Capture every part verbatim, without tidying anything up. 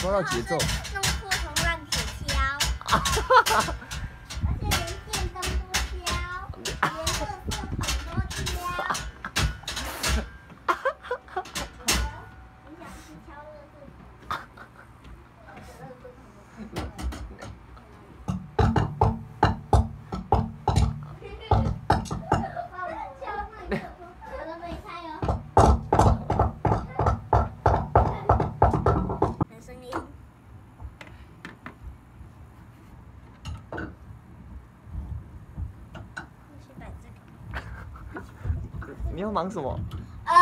抓到节奏，弄裤从乱子挑，而且连电灯都挑，连垃圾桶都挑。我想去挑垃圾桶，我觉得垃圾桶。 你要忙什么？呃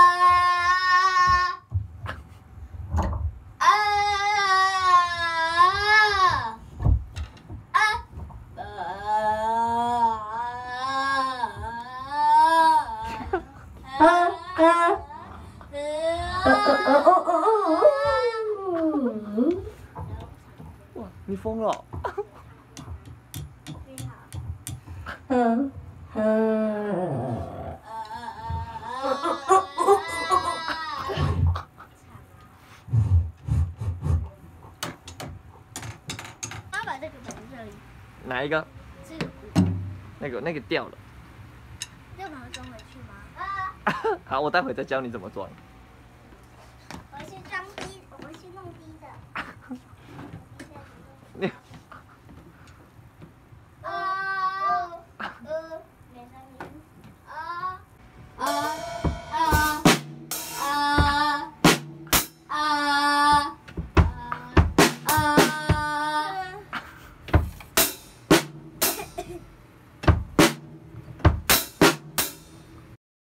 呃呃呃！哇，你疯了！嗯嗯。 妈把这个放这里。哪一个？这个。那个那个掉了。要把它装回去吗？好，我待会再教你怎么装。